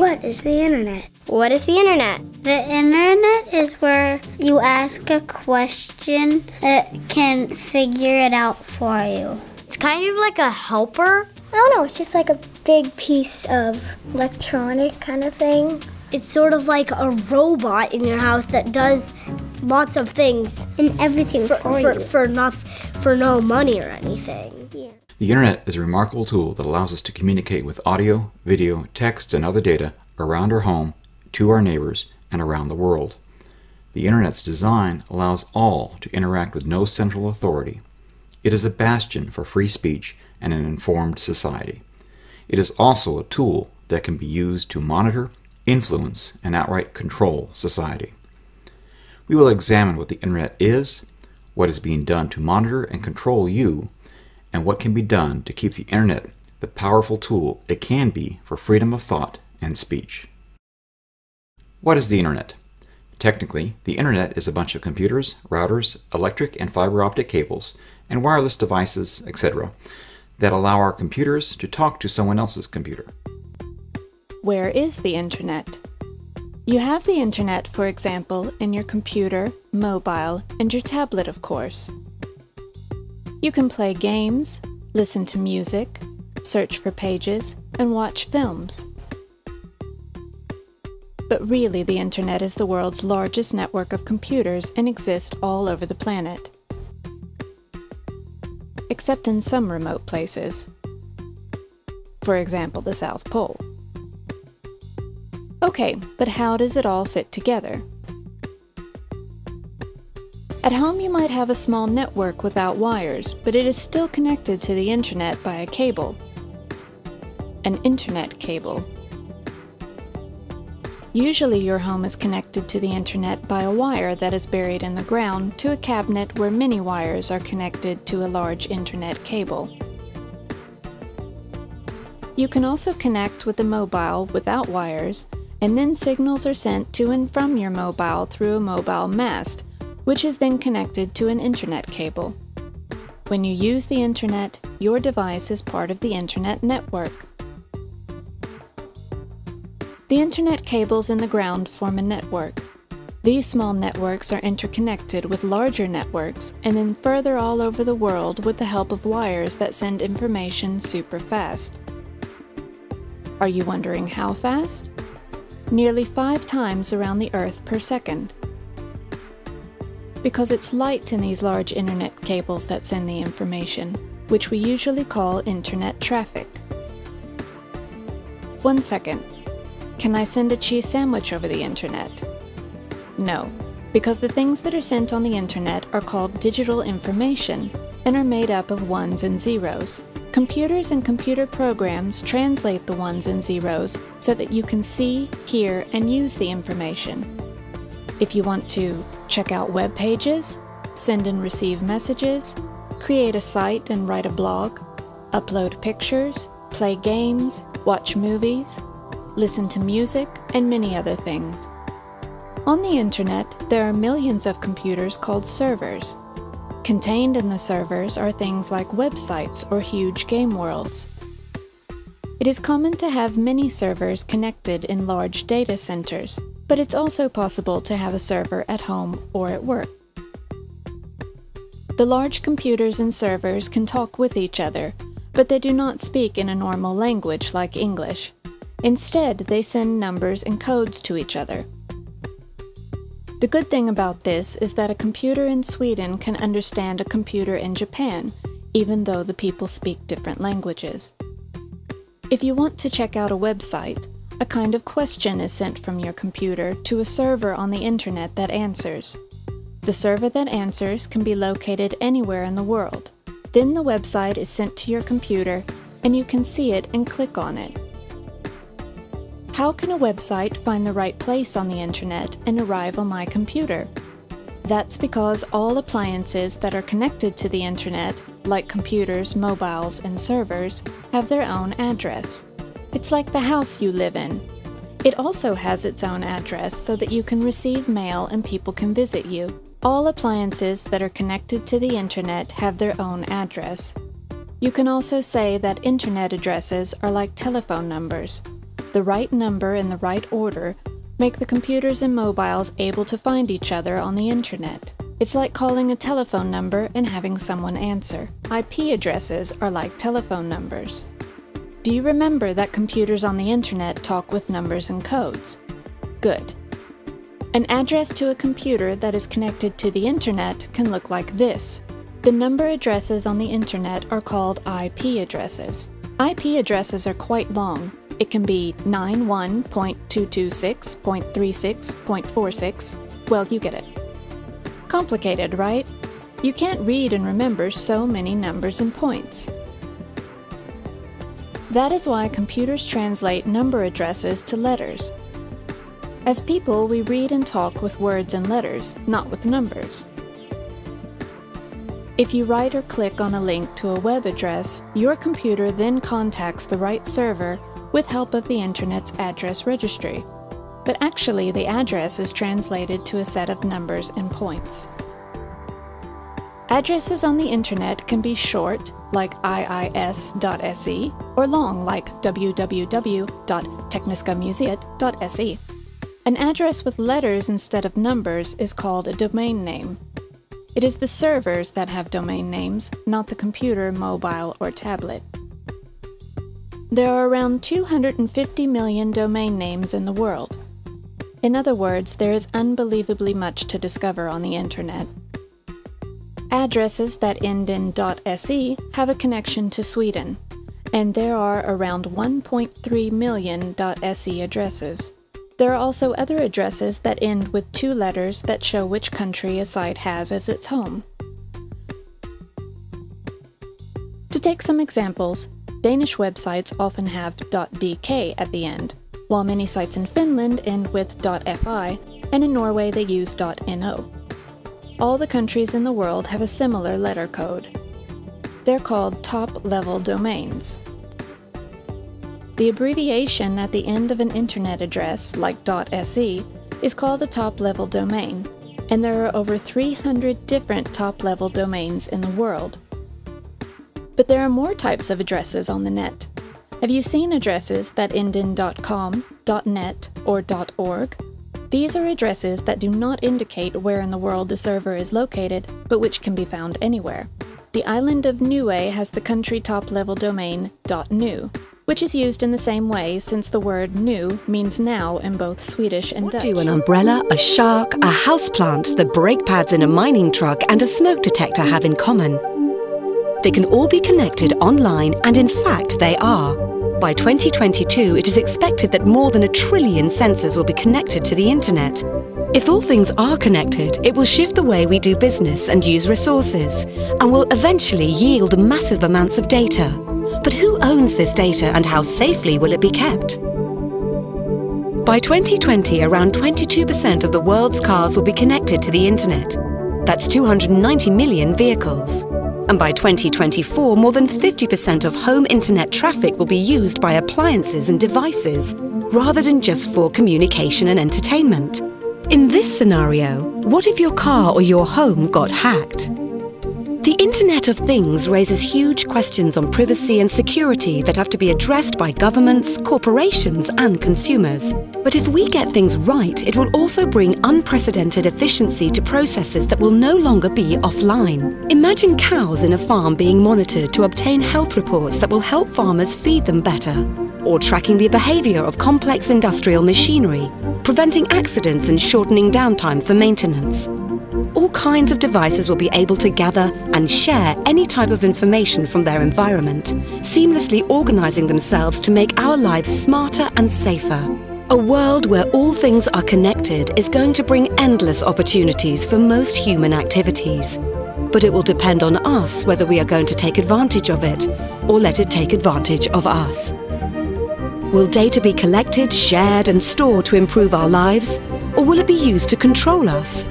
What is the internet? What is the internet? The internet is where you ask a question, it can figure it out for you. It's kind of like a helper. I don't know, it's just like a big piece of electronic kind of thing. It's sort of like a robot in your house that does lots of things. And everything for no money or anything. Yeah. The internet is a remarkable tool that allows us to communicate with audio, video, text, and other data around our home, to our neighbors, and around the world. The internet's design allows all to interact with no central authority. It is a bastion for free speech and an informed society. It is also a tool that can be used to monitor, influence, and outright control society. We will examine what the internet is, what is being done to monitor and control you, and what can be done to keep the internet the powerful tool it can be for freedom of thought and speech. What is the internet? Technically, the internet is a bunch of computers, routers, electric and fiber optic cables, and wireless devices, etc., that allow our computers to talk to someone else's computer. Where is the internet? You have the internet, for example, in your computer, mobile, and your tablet, of course. You can play games, listen to music, search for pages, and watch films. But really, the internet is the world's largest network of computers and exists all over the planet, except in some remote places, for example, the South Pole. Okay, but how does it all fit together? At home, you might have a small network without wires, but it is still connected to the internet by a cable, an internet cable. Usually, your home is connected to the internet by a wire that is buried in the ground to a cabinet where many wires are connected to a large internet cable. You can also connect with a mobile without wires, and then signals are sent to and from your mobile through a mobile mast, which is then connected to an internet cable. When you use the internet, your device is part of the internet network. The internet cables in the ground form a network. These small networks are interconnected with larger networks and then further all over the world with the help of wires that send information super fast. Are you wondering how fast? Nearly 5 times around the Earth per second. Because it's light in these large internet cables that send the information, which we usually call internet traffic. 1 second. Can I send a cheese sandwich over the internet? No, because the things that are sent on the internet are called digital information and are made up of ones and zeros. Computers and computer programs translate the ones and zeros so that you can see, hear, and use the information. If you want to check out web pages, send and receive messages, create a site and write a blog, upload pictures, play games, watch movies, listen to music, and many other things. On the internet, there are millions of computers called servers. Contained in the servers are things like websites or huge game worlds. It is common to have many servers connected in large data centers, but it's also possible to have a server at home or at work. The large computers and servers can talk with each other, but they do not speak in a normal language like English. Instead, they send numbers and codes to each other. The good thing about this is that a computer in Sweden can understand a computer in Japan, even though the people speak different languages. If you want to check out a website, a kind of question is sent from your computer to a server on the internet that answers. The server that answers can be located anywhere in the world. Then the website is sent to your computer and you can see it and click on it. How can a website find the right place on the internet and arrive on my computer? That's because all appliances that are connected to the internet, like computers, mobiles, and servers, have their own address. It's like the house you live in. It also has its own address so that you can receive mail and people can visit you. All appliances that are connected to the internet have their own address. You can also say that internet addresses are like telephone numbers. the right number in the right order make the computers and mobiles able to find each other on the internet. It's like calling a telephone number and having someone answer. IP addresses are like telephone numbers. Do you remember that computers on the internet talk with numbers and codes? Good. An address to a computer that is connected to the internet can look like this. The number addresses on the internet are called IP addresses. IP addresses are quite long. It can be 91.226.36.46. Well, you get it. Complicated, right? You can't read and remember so many numbers and points. That is why computers translate number addresses to letters. As people, we read and talk with words and letters, not with numbers. If you write or click on a link to a web address, your computer then contacts the right server with help of the Internet's address registry. But actually, the address is translated to a set of numbers and points. Addresses on the internet can be short, like iis.se, or long, like www.tekniskamuseet.se. An address with letters instead of numbers is called a domain name. It is the servers that have domain names, not the computer, mobile, or tablet. There are around 250 million domain names in the world. In other words, there is unbelievably much to discover on the internet. Addresses that end in .se have a connection to Sweden, and there are around 1.3 million .se addresses. There are also other addresses that end with two letters that show which country a site has as its home. To take some examples, Danish websites often have .dk at the end, while many sites in Finland end with .fi, and in Norway they use .no. All the countries in the world have a similar letter code. They're called top-level domains. The abbreviation at the end of an internet address, like .se, is called a top-level domain, and there are over 300 different top-level domains in the world. But there are more types of addresses on the net. Have you seen addresses that end in .com, .net, or .org? These are addresses that do not indicate where in the world the server is located, but which can be found anywhere. The island of Niue has the country top-level domain .nu, which is used in the same way since the word nu means now in both Swedish and Dutch. What do an umbrella, a shark, a houseplant, the brake pads in a mining truck and a smoke detector have in common? They can all be connected online, and in fact they are. By 2022, it is expected that more than 1 trillion sensors will be connected to the internet. If all things are connected, it will shift the way we do business and use resources, and will eventually yield massive amounts of data. But who owns this data and how safely will it be kept? By 2020, around 22% of the world's cars will be connected to the internet. That's 290 million vehicles. And by 2024, more than 50% of home internet traffic will be used by appliances and devices, rather than just for communication and entertainment. In this scenario, what if your car or your home got hacked? The Internet of Things raises huge questions on privacy and security that have to be addressed by governments, corporations and consumers. But if we get things right, it will also bring unprecedented efficiency to processes that will no longer be offline. Imagine cows in a farm being monitored to obtain health reports that will help farmers feed them better, or tracking the behaviour of complex industrial machinery, preventing accidents and shortening downtime for maintenance. All kinds of devices will be able to gather and share any type of information from their environment, seamlessly organising themselves to make our lives smarter and safer. A world where all things are connected is going to bring endless opportunities for most human activities. But it will depend on us whether we are going to take advantage of it or let it take advantage of us. Will data be collected, shared and stored to improve our lives, or will it be used to control us,